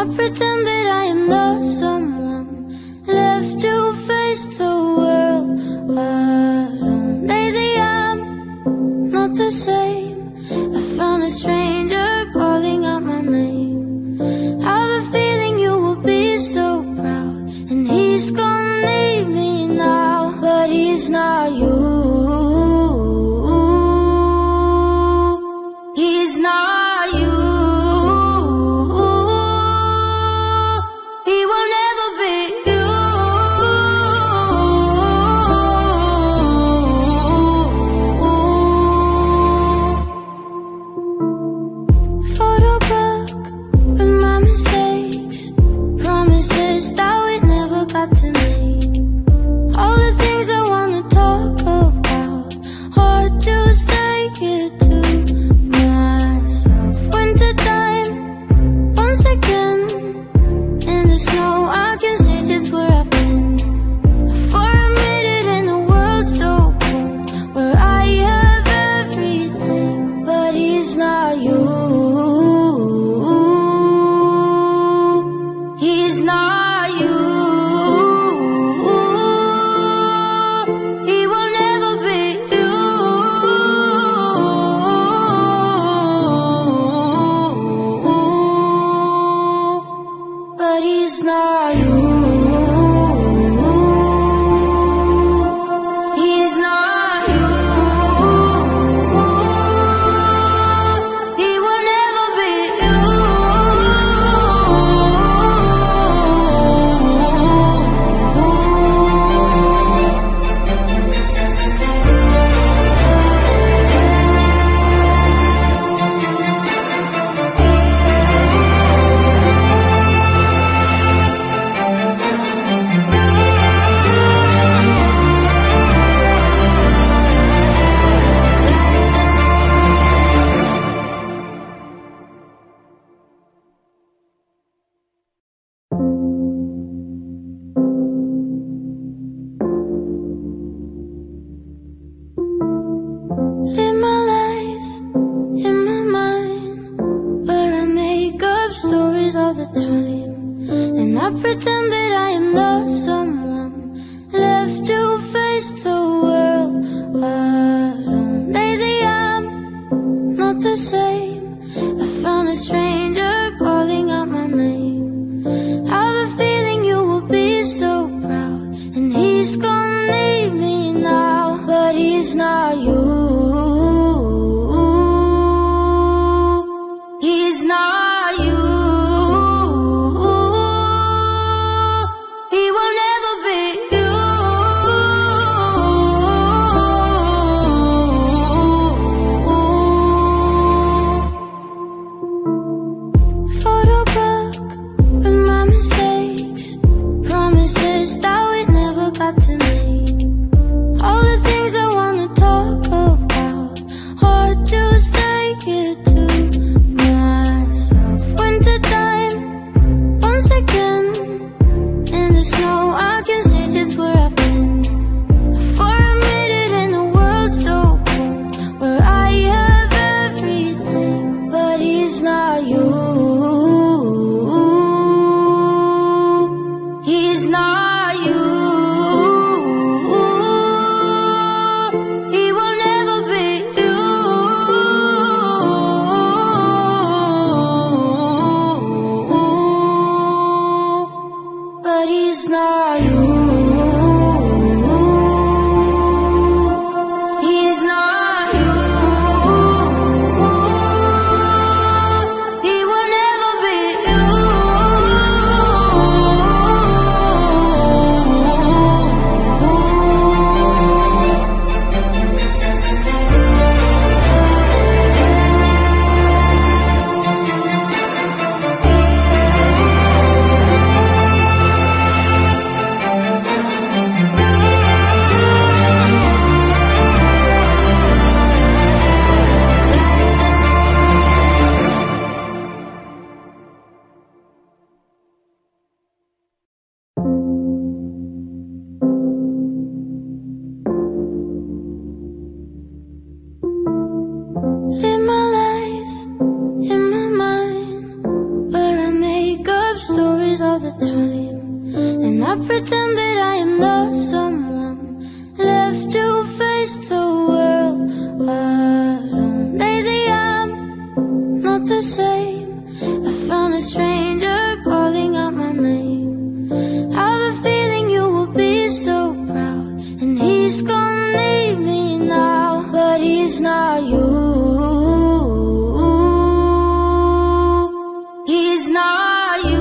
I pretend that I am not someone left to face the world alone. Lately I'm not the same. I found a stranger calling out my name. I have a feeling you will be so proud, and he's gonna leave me now, but he's not you. He's not. He will never the time, and I pretend that I am not someone left to face the world alone. Lately I'm not the same. I found a stranger calling out my name. I have a feeling you will be so proud, and he's gonna leave me now, but he's not you. He's not. He's not you.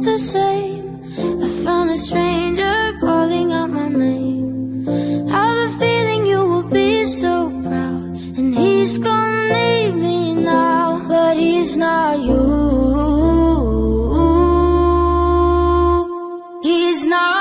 not the same. I found a stranger calling out my name. Have a feeling you will be so proud, and he's gonna leave me now. But he's not you. He's not.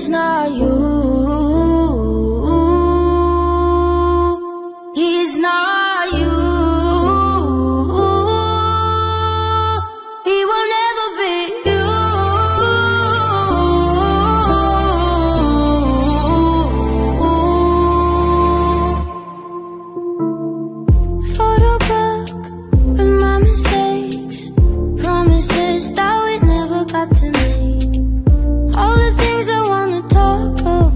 it's not you, it's not you. It will never be you. Photo book with my mistakes, promises that we never got to make. All the things I wanna talk about.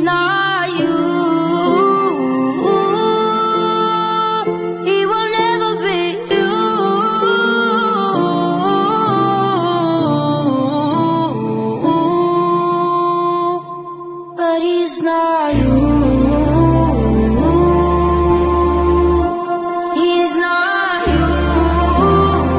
was not you. It will never be you. But he's not you. He's not you.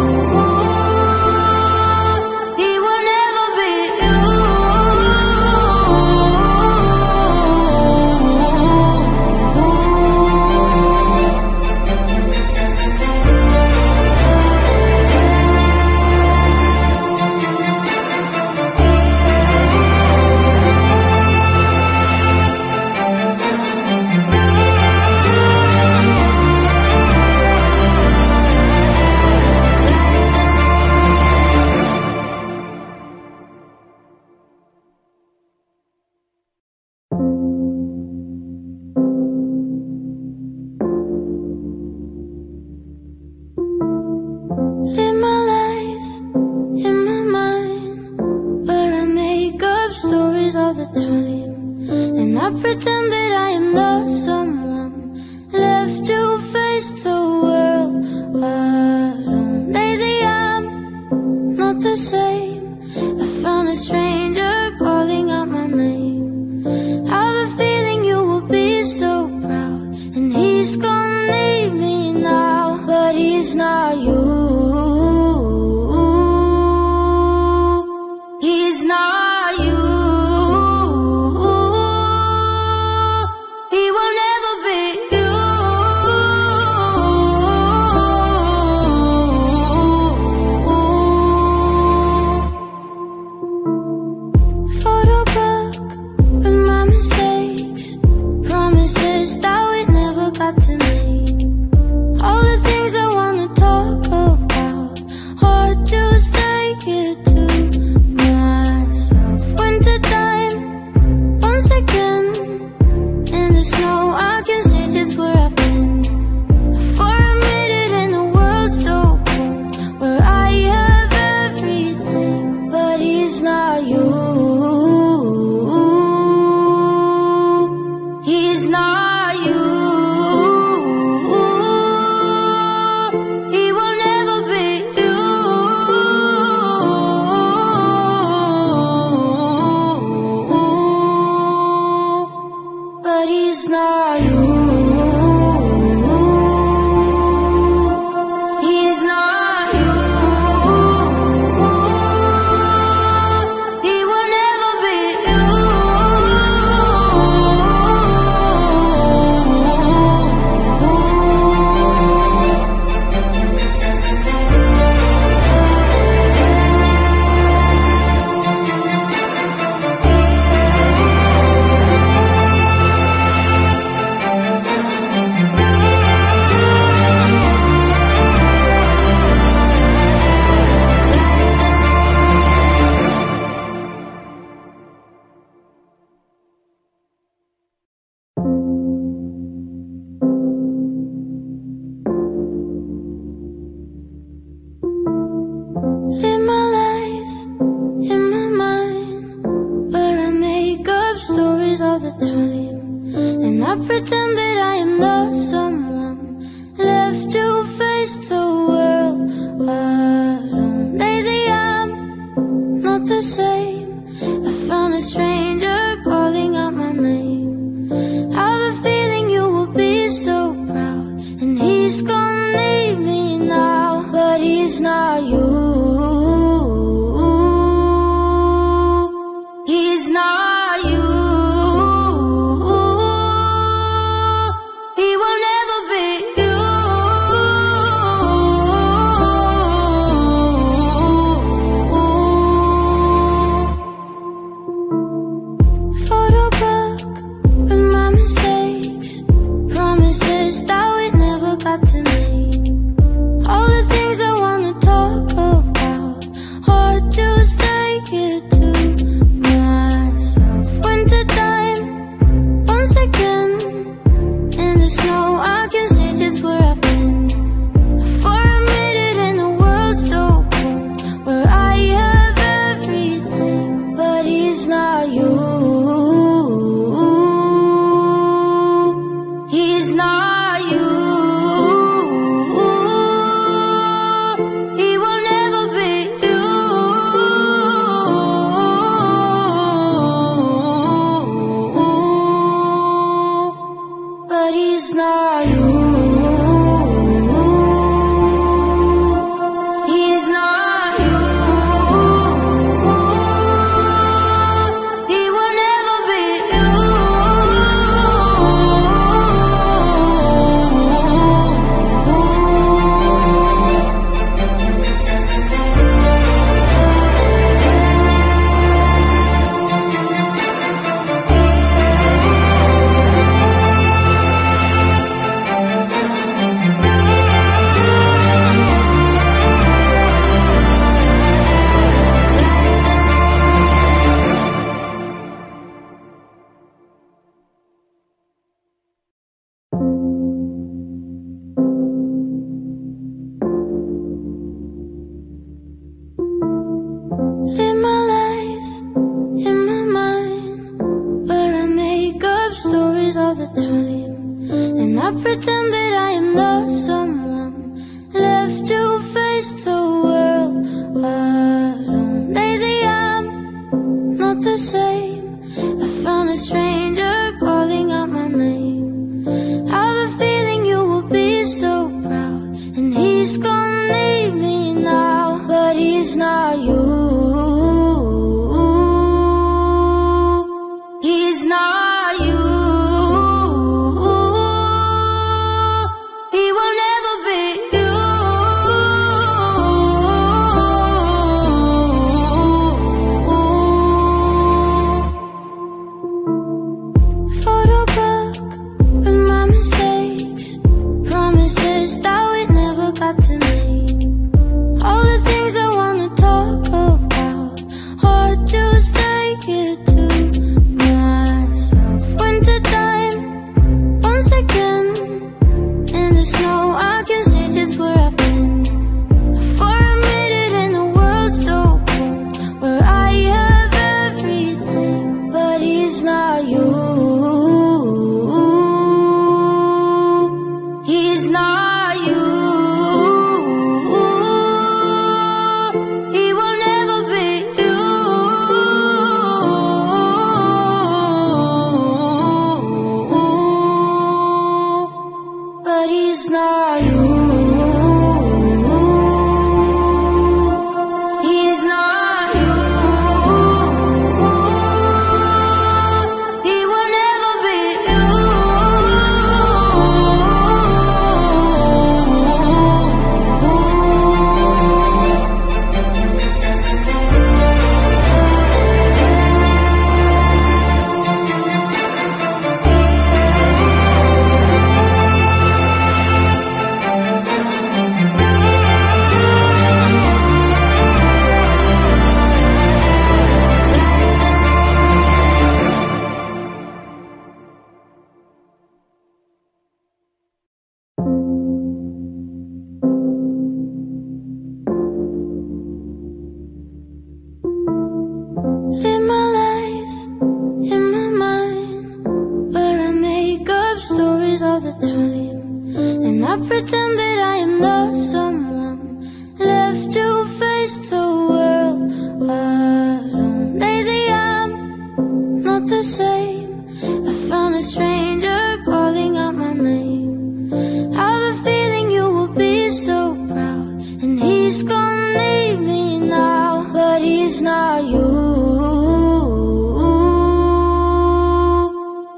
memories of the time, and I pretend that I am not someone left to face the world alone. Lately I'm not the same. I found a stranger calling out my name. I have a feeling you will be so proud, and he's gonna leave me now, but he's not you.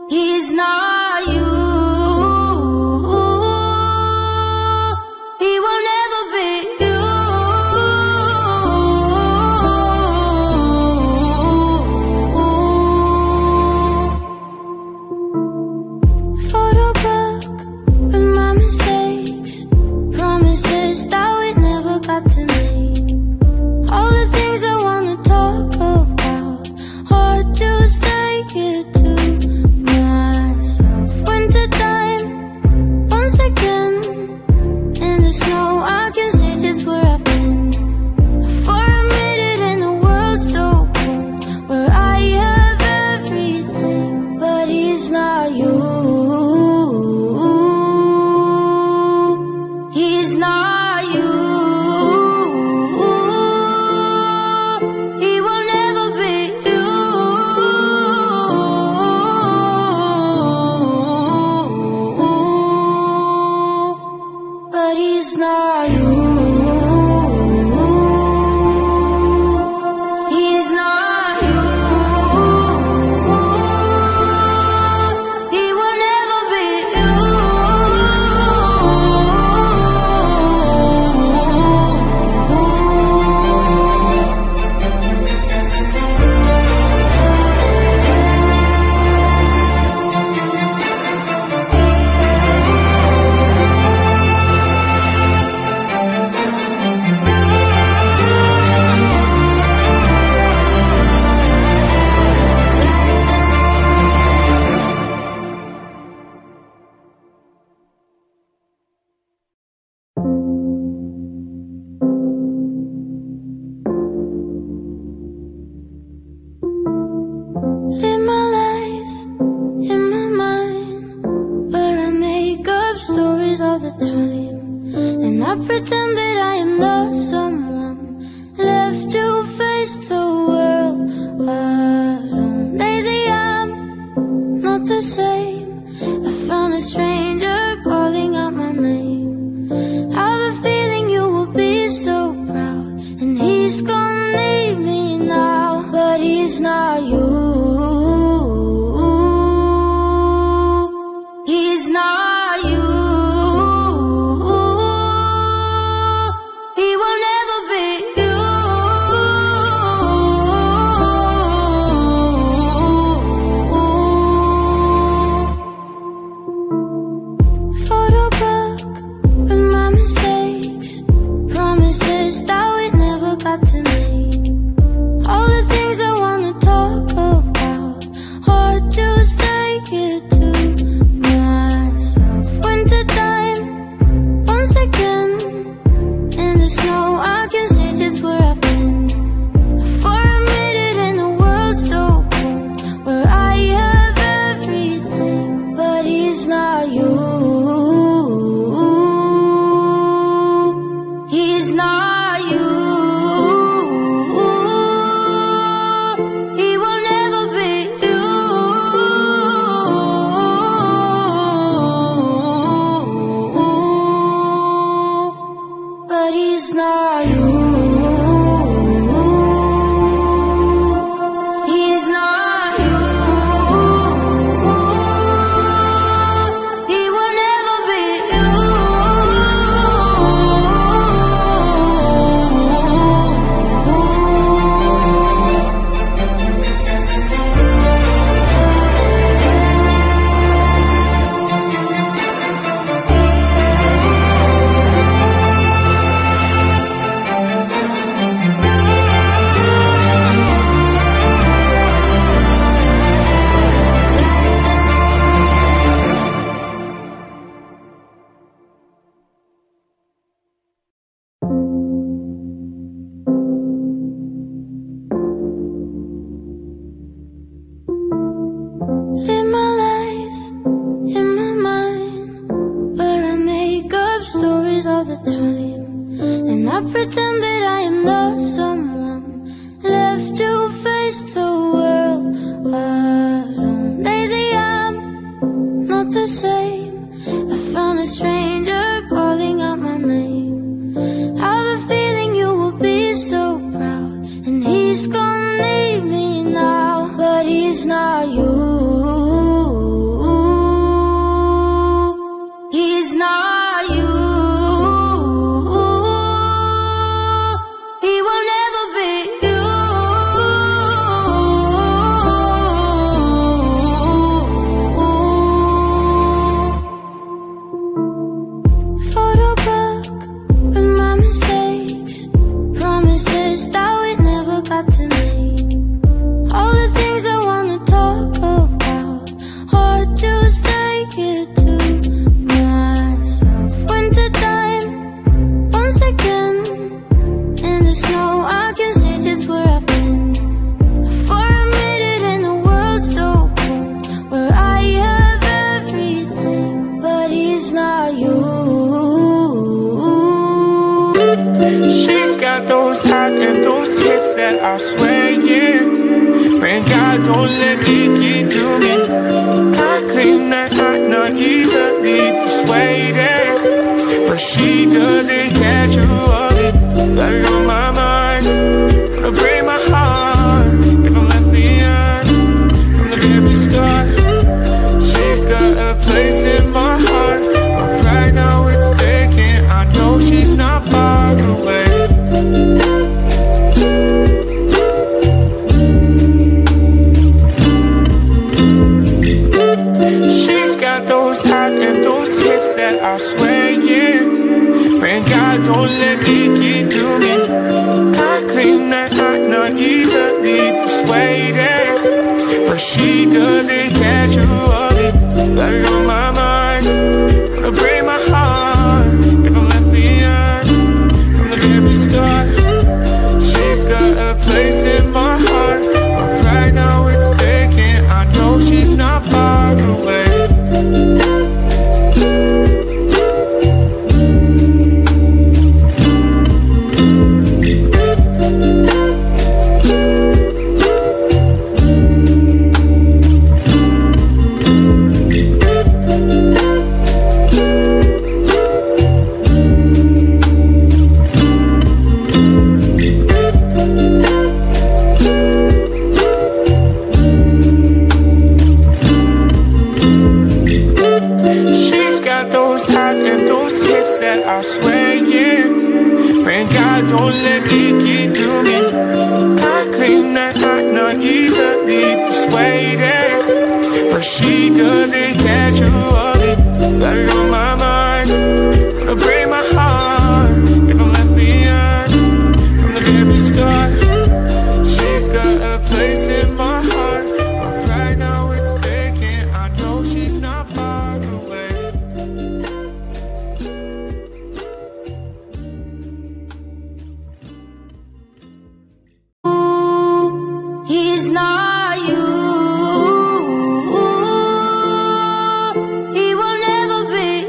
He's I pretend that I am not someone left to face the world alone. Lately I'm not the same. I found a stranger calling out my name. I have a feeling you will be so proud, and he's gonna leave me now, but he's not you. He's not. I swear, yeah. Pray God don't let it get to me. I claim that I'm not easily persuaded, but she doesn't casually. Got it on my mind, gonna break my heart if I'm left behind. From the very start, she's got a place in my heart, but right now it's vacant. I know she's not far away. He will never be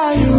He will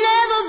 never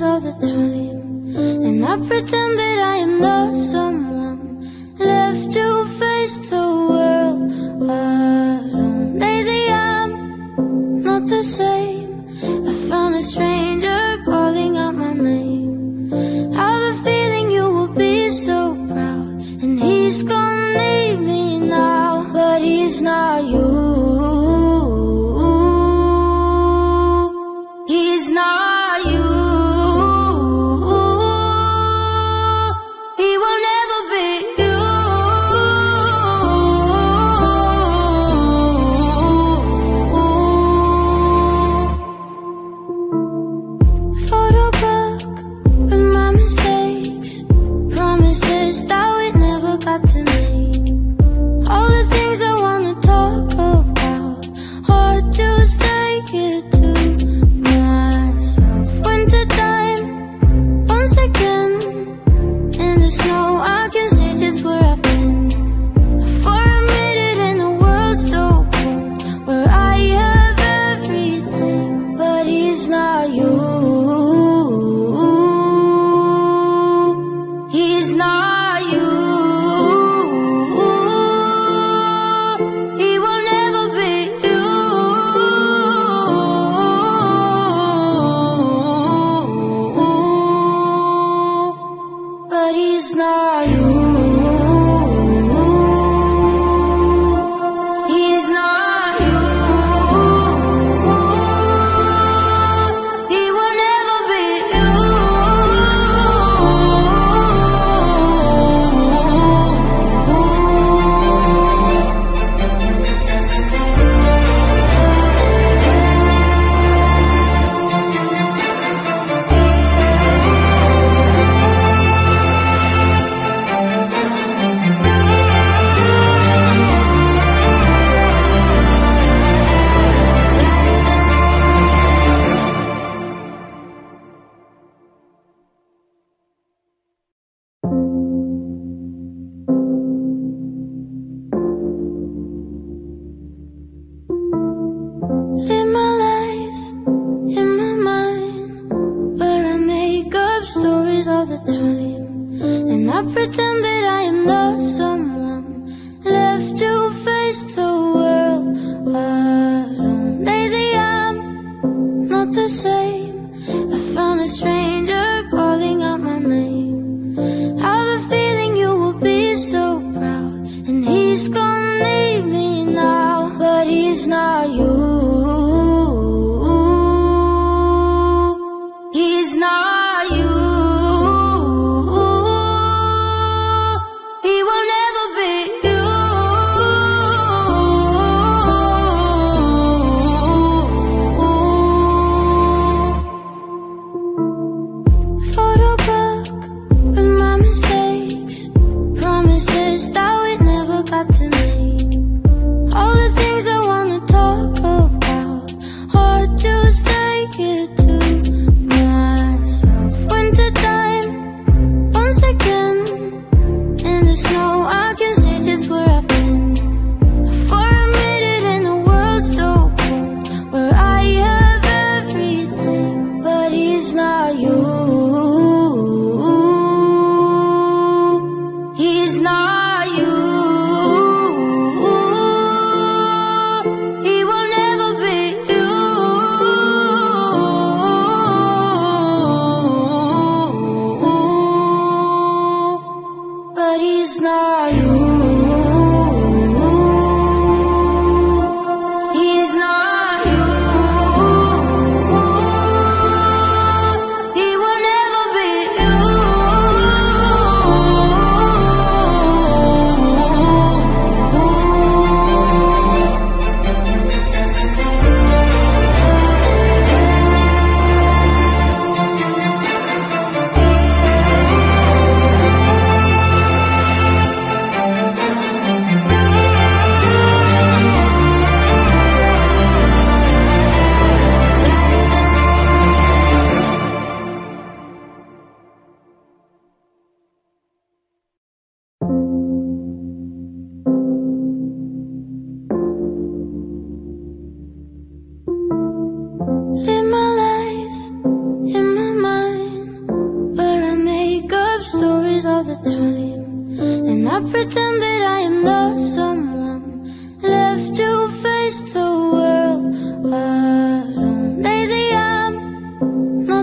memories of the time, and I pretend that I am not someone left to face the world alone. Lately I'm not the same. I found a stranger calling out my name. I have a feeling you will be so proud, and he's gonna leave me now, but he's not you.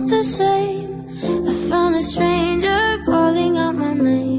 not the same. I found a stranger calling out my name.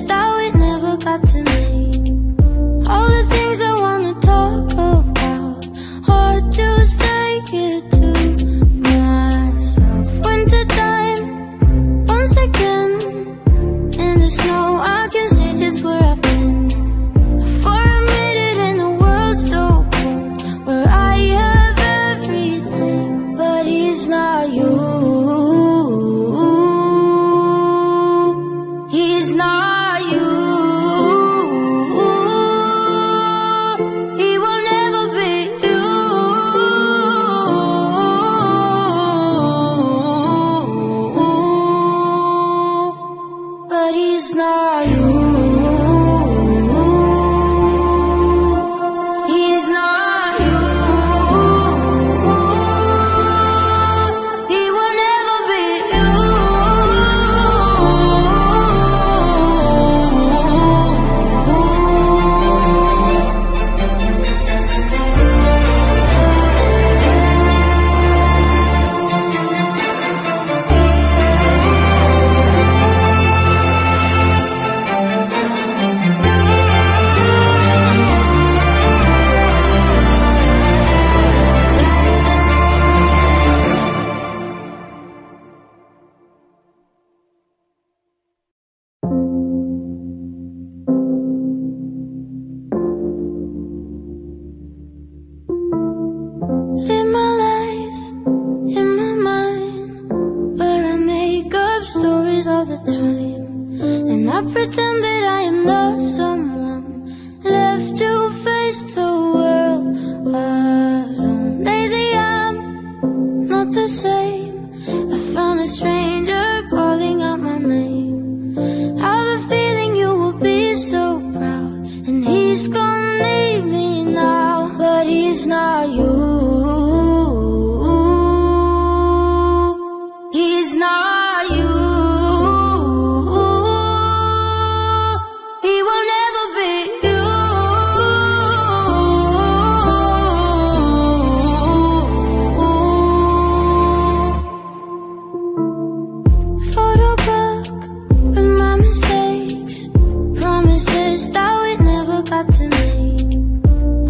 That we never got to make, all the things I wanna talk about.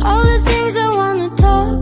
All the things I wanna talk